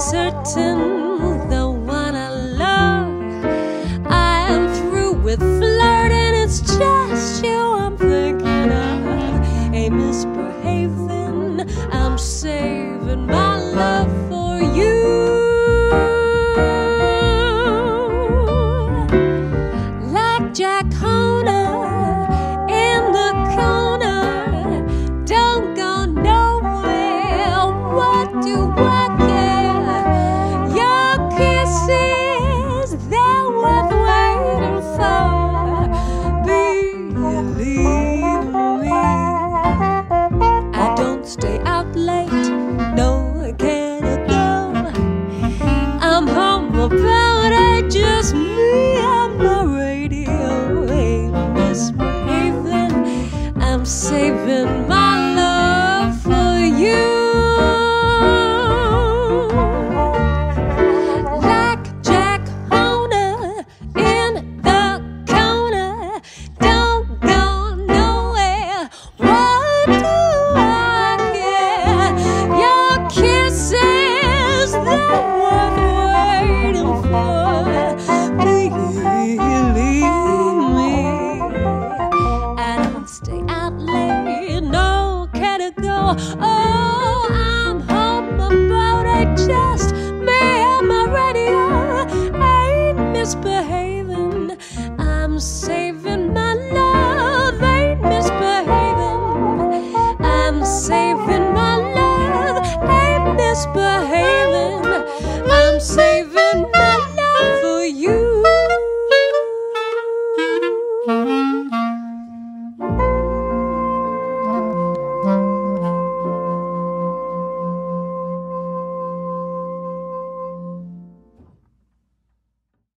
certain, the one I love. I am through with flirting, it's just you I'm thinking of. Ain't misbehaving, I'm saving my love for you. Like Jack Horner in the corner, don't go nowhere, what do I care? Your kisses, they're worth waiting for. Believe me, I don't stay out late, no, I can't go. I'm home about it, just me on the radio. Ain't misbehavin', I'm saving my love for you. Like Jack Horner in the corner, don't go nowhere, what do I care? Your kisses, they're worth waiting for. Believe me, I don't stay out late, no, can't go.